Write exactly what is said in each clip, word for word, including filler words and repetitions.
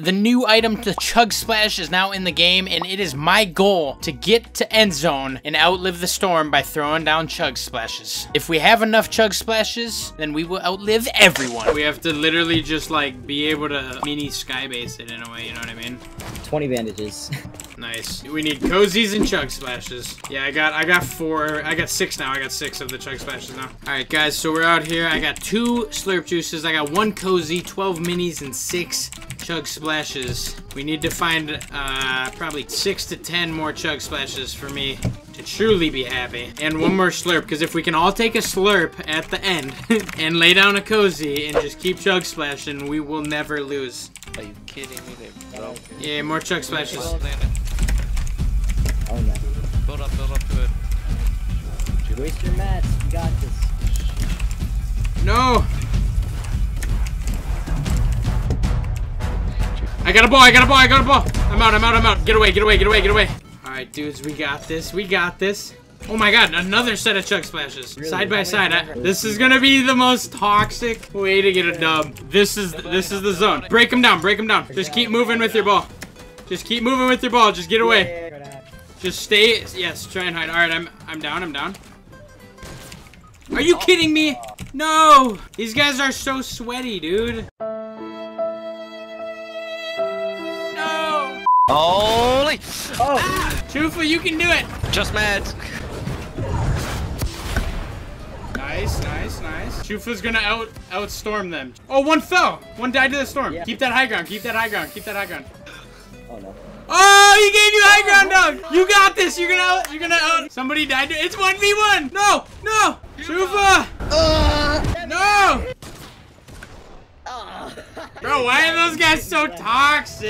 The new item to Chug Splash is now in the game, and it is my goal to get to end zone and outlive the storm by throwing down Chug Splashes. If we have enough Chug Splashes, then we will outlive everyone. We have to literally just like be able to mini skybase it in a way, you know what I mean? twenty bandages. Nice. We need cozies and Chug Splashes. Yeah, I got I got four. I got six now. I got six of the Chug Splashes now. Alright, guys, so we're out here. I got two Slurp Juices. I got one cozy, twelve minis, and six Chug Splashes. We need to find uh, probably six to ten more Chug Splashes for me to truly be happy. And one more Slurp, because if we can all take a Slurp at the end and lay down a cozy and just keep Chug Splashing, we will never lose. Are you kidding me there, bro? Yeah, more Chug Splashes. Oh, no. Build up, build up to it. Waste your mats, you got this. No! I got a ball, I got a ball, I got a ball! I'm out, I'm out, I'm out. Get away, get away, get away, get away. Alright, dudes, we got this, we got this. Oh my god, another set of Chug Splashes. Really? Side by side. I, this is gonna be the most toxic way to get a dub. This is, this is the zone. Break them down, break them down. Just keep moving with your ball. Just keep moving with your ball, just get away. Just stay, yes, try and hide. All right, I'm I'm down, I'm down. Are you kidding me? No! These guys are so sweaty, dude. No! Holy! Oh! Ah, Chufa, you can do it! Just mad. Nice, nice, nice. Chufa's gonna out, outstorm them. Oh, one fell! One died to the storm. Yeah. Keep that high ground, keep that high ground, keep that high ground. Oh, no. Oh, he gave you high ground, dog. You got this. You're gonna out. You're gonna out. Somebody died. To, it's one v one. No, no. Chufa. Uh, no. Uh, Bro, why are those guys so toxic?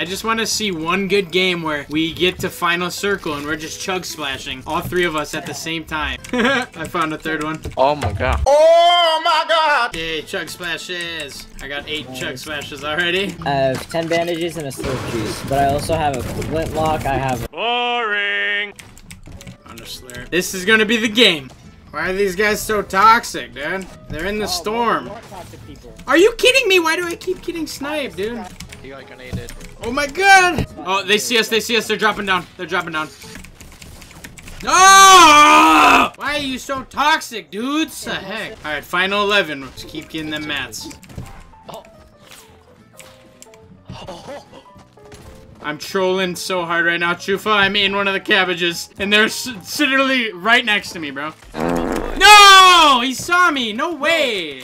I just want to see one good game where we get to final circle and we're just Chug Splashing. All three of us at the same time. I found a third one. Oh, my God. Oh, my God. Yay, Chug Splashes. I got eight nice. Chug Splashes already. I have ten bandages and a Slurp Juice, but I also have a flintlock. I have a boring. On a Slurp. This is going to be the game. Why are these guys so toxic, dude? They're in the oh, storm. More toxic people. Are you kidding me? Why do I keep getting sniped, dude? You got grenaded. Oh, my God. Oh, they see us. They see us. They're dropping down. They're dropping down. No! Why are you so toxic, dudes? The heck? All right, final eleven. Let's keep getting them mats. I'm trolling so hard right now, Chufa. I'm in one of the cabbages, and they're literally right next to me, bro. No! He saw me! No way!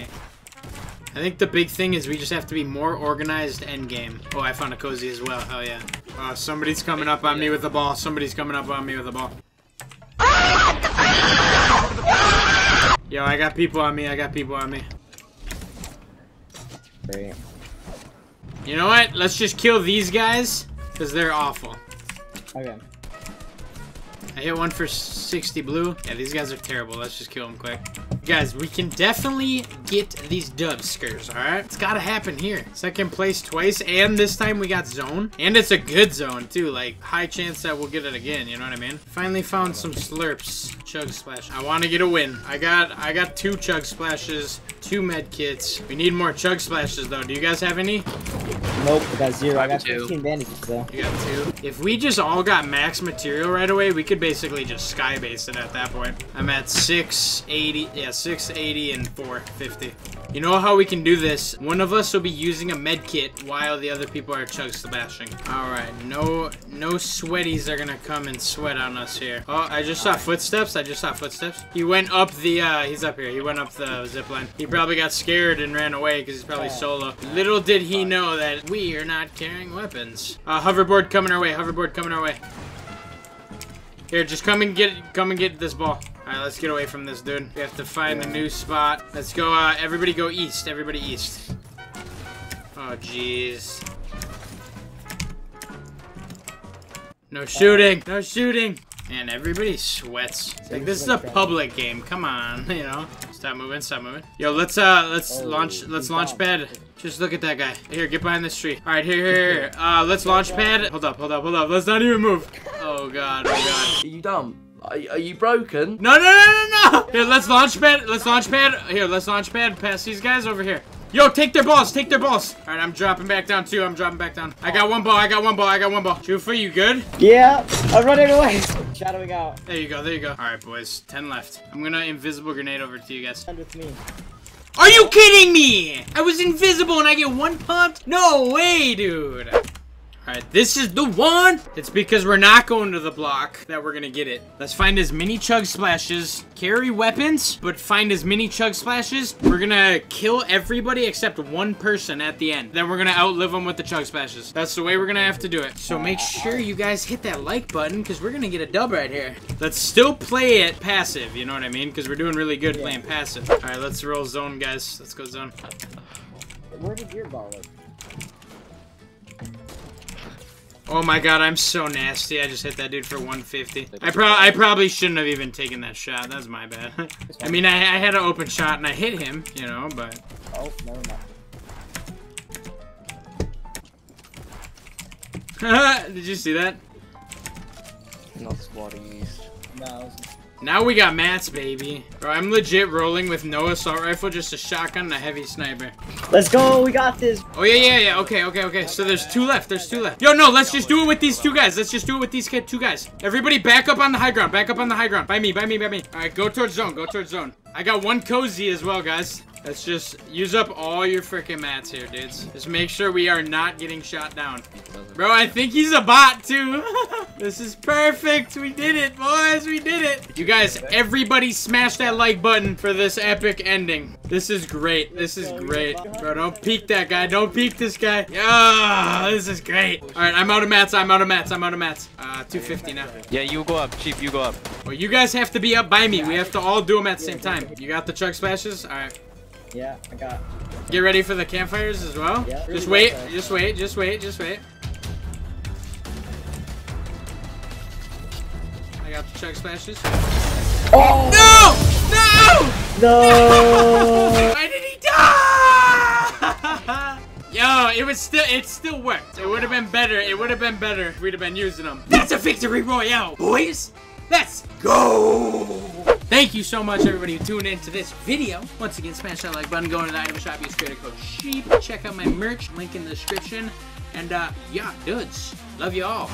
I think the big thing is we just have to be more organized endgame. Oh, I found a cozy as well. Hell yeah. Oh, somebody's coming up on me with the ball. Somebody's coming up on me with the ball. Yo, I got people on me. I got people on me. You know what? Let's just kill these guys. Because they're awful. Okay. I hit one for sixty blue. Yeah, these guys are terrible. Let's just kill them quick. Guys, we can definitely get these dubs, Skurs, alright? It's gotta happen here. Second place twice, and this time we got zone. And it's a good zone, too. Like, high chance that we'll get it again, you know what I mean? Finally found some Slurps. Chug Splash. I want to get a win. I got I got two Chug Splashes, two med kits. We need more Chug Splashes, though. Do you guys have any? Nope, I got zero. I got fifteen bandages, though. You got two. If we just all got max material right away, we could basically just skybase it at that point. I'm at six eighty, yeah, six eighty and four fifty. You know how we can do this? One of us will be using a med kit while the other people are Chug Splashing. All right, no no sweaties are gonna come and sweat on us here. Oh, I just saw footsteps. I just saw footsteps. He went up the, uh, he's up here. He went up the zip line. He probably got scared and ran away because he's probably solo. Little did he know that we are not carrying weapons. Uh, hoverboard coming our way. Hoverboard coming our way. Here, just come and get, come and get this ball. All right, let's get away from this dude. We have to find the new spot. Let's go. Uh, everybody go east. Everybody east. Oh, jeez. No shooting. No shooting. Man, everybody sweats. Like, this is a public game. Come on, you know. Stop moving. Stop moving. Yo, let's uh, let's launch. Let's launch pad. Just look at that guy. Here, get behind this tree. All right, here, here, here. Uh, let's launch pad. Hold up, hold up, hold up. Let's not even move. Oh God, oh God. Are you dumb? Are, are you broken? No, no, no, no, no! Here, let's launch pad. Let's launch pad. Here, let's launch pad past these guys over here. Yo, take their balls, take their balls. All right, I'm dropping back down too. I'm dropping back down. I got one ball, I got one ball, I got one ball. Chufa, you good? Yeah, I'm running away. Shadowing out. There you go, there you go. All right, boys, ten left. I'm gonna invisible grenade over to you guys. Stand with me. Are you kidding me? I was invisible and I get one pumped? No way, dude. All right, this is the one. It's because we're not going to the block that we're gonna get it. Let's find as many chug splashes. Carry weapons, but find as many chug splashes. We're gonna kill everybody except one person at the end. Then we're gonna outlive them with the chug splashes. That's the way we're gonna have to do it. So make sure you guys hit that like button because we're gonna get a dub right here. Let's still play it passive, you know what I mean? Because we're doing really good yeah. playing passive. All right, let's roll zone, guys. Let's go zone. Where did your ball go? Oh my god, I'm so nasty. I just hit that dude for one fifty. I, pro I probably shouldn't have even taken that shot. That's my bad. I mean, I, I had an open shot and I hit him, you know, but... Oh, never mind. Did you see that? Not squatting east. No. Now we got mats, baby. Bro, I'm legit rolling with no assault rifle, just a shotgun and a heavy sniper. Let's go, we got this. Oh, yeah, yeah, yeah, okay, okay, okay. So there's two left, there's two left. Yo, no, let's just do it with these two guys. Let's just do it with these two guys. Everybody back up on the high ground, back up on the high ground. By me, by me, by me. All right, go towards zone, go towards zone. I got one cozy as well, guys. Let's just use up all your freaking mats here, dudes. Just make sure we are not getting shot down. Bro, I think he's a bot, too. This is perfect. We did it, boys. We did it. You guys, everybody smash that like button for this epic ending. This is great. This is great. Bro, don't peek that guy. Don't peek this guy. Yeah, this is great. All right, I'm out of mats. I'm out of mats. I'm out of mats. Uh, two fifty now. Yeah, you go up, Chief. You go up. Well, you guys have to be up by me. We have to all do them at the same time. You got the chug splashes? All right. Yeah, I got it. Get ready for the campfires as well. Yeah, really just wait, well just wait, just wait, just wait. I got the chug splashes. Oh! No! No! No! Why did he die? Yo, it was still, it still worked. It would have been better, it would have been better if we'd have been using them. That's a victory royale, boys! Let's go! Thank you so much, everybody, who tuned in to this video. Once again, smash that like button, go into the item shop, use creator code SHEEP. Check out my merch, link in the description. And, uh, yeah, dudes, love you all.